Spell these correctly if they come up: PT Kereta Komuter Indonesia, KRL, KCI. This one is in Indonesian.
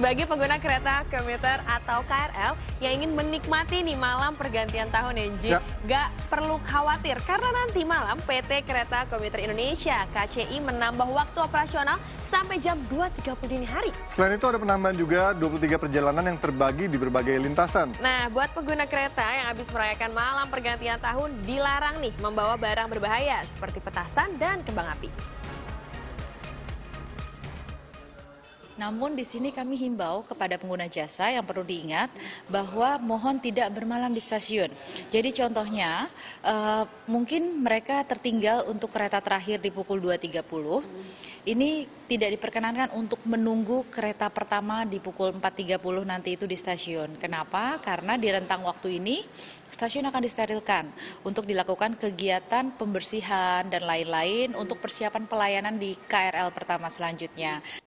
bagi pengguna kereta komuter atau KRL yang ingin menikmati nih malam pergantian tahun ya, nggak perlu khawatir karena nanti malam PT Kereta Komuter Indonesia KCI menambah waktu operasional sampai jam 2.30 dini hari. Selain itu ada penambahan juga 23 perjalanan yang terbagi di berbagai lintasan. Nah, buat pengguna kereta yang habis merayakan malam pergantian tahun dilarang nih membawa barang berbahaya seperti petasan dan kembang api. Namun di sini kami himbau kepada pengguna jasa yang perlu diingat bahwa mohon tidak bermalam di stasiun. Jadi contohnya mungkin mereka tertinggal untuk kereta terakhir di pukul 2.30. Ini tidak diperkenankan untuk menunggu kereta pertama di pukul 4.30 nanti itu di stasiun. Kenapa? Karena di rentang waktu ini stasiun akan disterilkan untuk dilakukan kegiatan pembersihan dan lain-lain untuk persiapan pelayanan di KRL pertama selanjutnya.